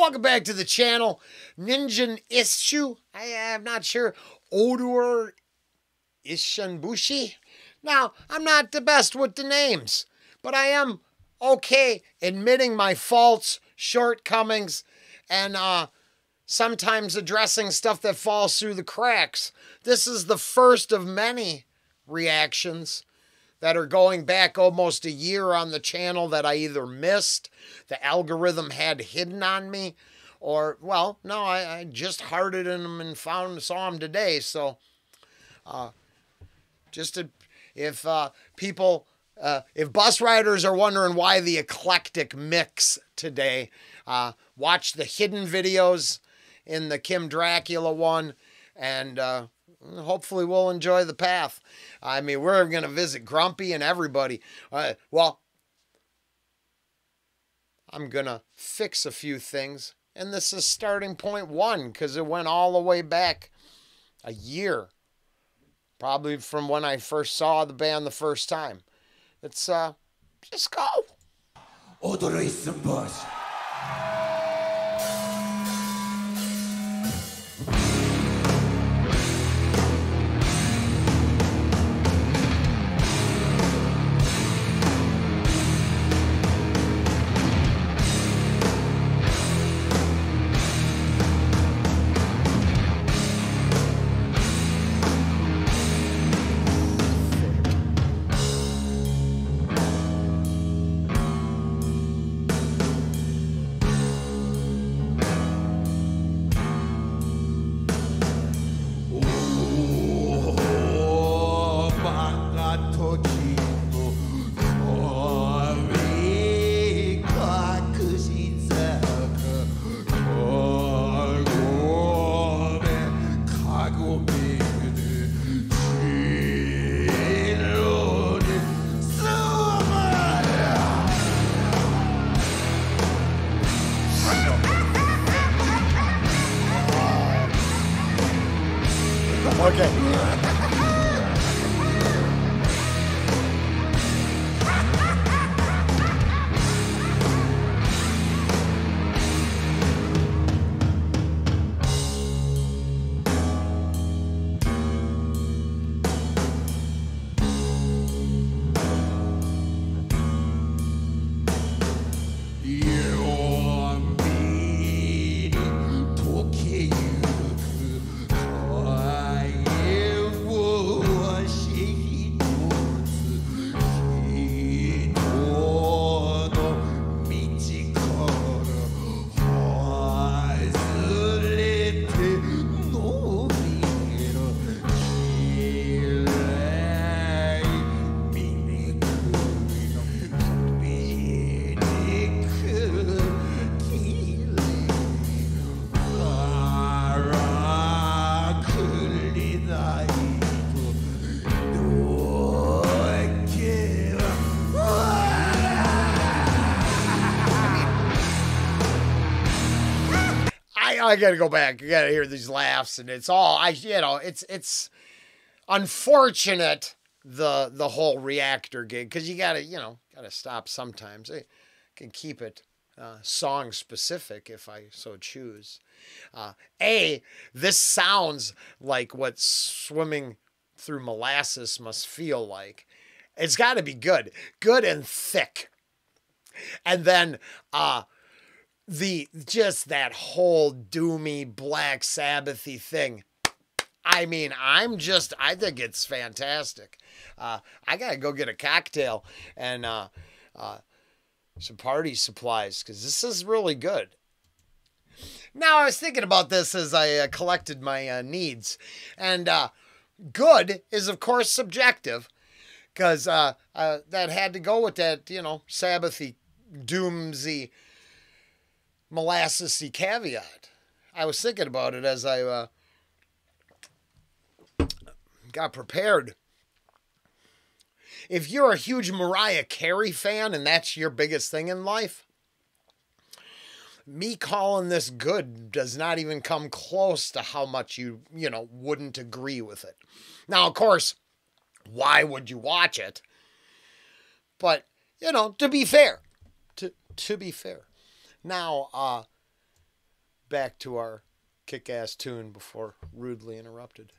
Welcome back to the channel. Ningen Isu, I'm not sure, Odoru Issunboushi. Now, I'm not the best with the names, but I am okay admitting my faults, shortcomings, and sometimes addressing stuff that falls through the cracks. This is the first of many reactions that are going back almost a year on the channel that I either missed, the algorithm had hidden on me, or, well, no, I just hearted in them and saw them today. So, if bus riders are wondering why the eclectic mix today, watch the hidden videos in the Kim Dracula one, and hopefully we'll enjoy the path. I mean, we're going to visit Grumpy and everybody. Well, I'm going to fix a few things. And this is starting point one, because it went all the way back a year. Probably from when I first saw the band the first time. Let's just go. Odoru Issunboushi. I gotta go back. You gotta hear these laughs, and it's all it's unfortunate the whole reactor gig, because you gotta stop sometimes. I can keep it song specific if I so choose. This sounds like what swimming through molasses must feel like. It's got to be good and thick, and then just that whole doomy Black Sabbathy thing. I mean, I think it's fantastic. I gotta go get a cocktail and some party supplies, because this is really good. Now, I was thinking about this as I collected my needs, and good is of course subjective, because that had to go with that, you know, Sabbathy, doomsy, molasses-y caveat. I was thinking about it as I got prepared. If you're a huge Mariah Carey fan and that's your biggest thing in life, me calling this good does not even come close to how much you wouldn't agree with it. Now, of course, why would you watch it? But, to be fair. Now, back to our kick-ass tune before rudely interrupted.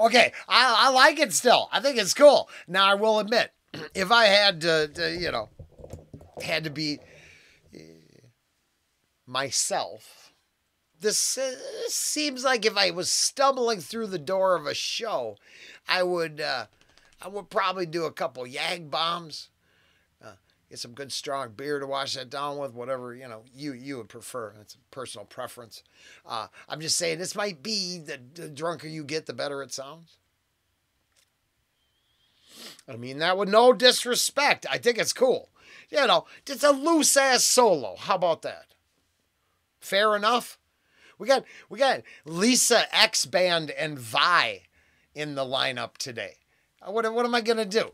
Okay, I like it still. I think it's cool. Now, I will admit, if I had to you know, had to be myself, this seems like if I was stumbling through the door of a show, I would probably do a couple yag bombs, get some good strong beer to wash that down with, whatever, you know, you would prefer. That's a personal preference. I'm just saying, this might be the drunker you get, the better it sounds. I mean that with no disrespect. I think it's cool. You know, it's a loose ass solo. How about that? Fair enough. We got Lisa X Band and Vi in the lineup today. What am I gonna do?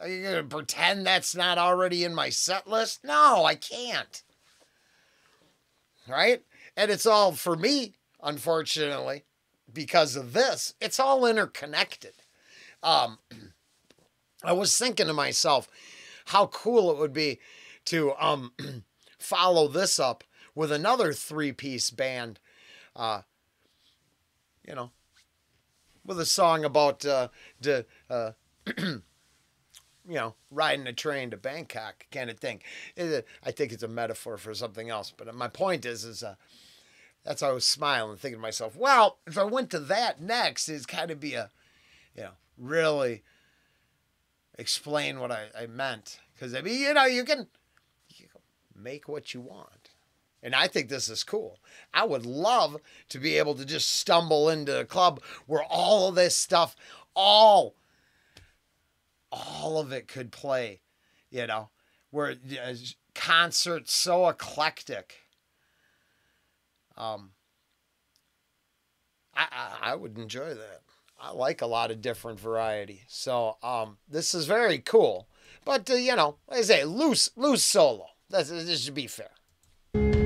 Are you going to pretend that's not already in my set list? No, I can't. Right? And it's all, for me, unfortunately, because of this, it's all interconnected. I was thinking to myself how cool it would be to follow this up with another three-piece band, you know, with a song about you know, riding a train to Bangkok kind of thing. I think it's a metaphor for something else. But my point is that's how I was smiling, thinking to myself, well, if I went to that next, it's kind of be a, you know, really explain what I meant. Because, I mean, you know, you can make what you want. And I think this is cool. I would love to be able to just stumble into a club where all of this stuff, all of it could play, you know, where concerts so eclectic. I would enjoy that. I like a lot of different variety. So, this is very cool, but you know, like I say, loose solo. This should be fair. Hi.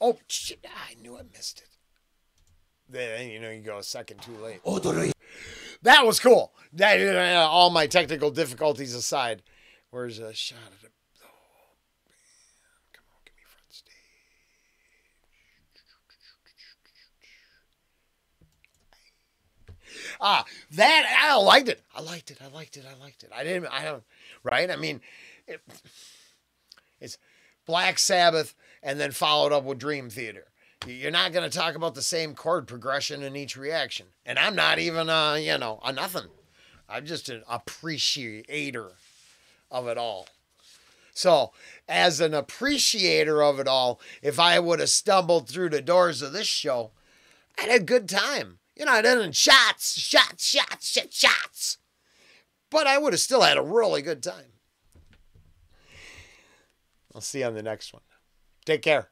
Oh, shit, I knew I missed it. Then, you know, you go a second too late. Odoru. That was cool. That, all my technical difficulties aside. Where's a shot at it? Oh, man. Come on, give me front stage. Ah, that, I liked it. I liked it. I don't, right? I mean, it's Black Sabbath, and then followed up with Dream Theater. You're not going to talk about the same chord progression in each reaction. And I'm not even, you know, a nothing. I'm just an appreciator of it all. So, as an appreciator of it all, if I would have stumbled through the doors of this show, I'd had a good time. You know, I did shots. but I would have still had a really good time. I'll see you on the next one. Take care.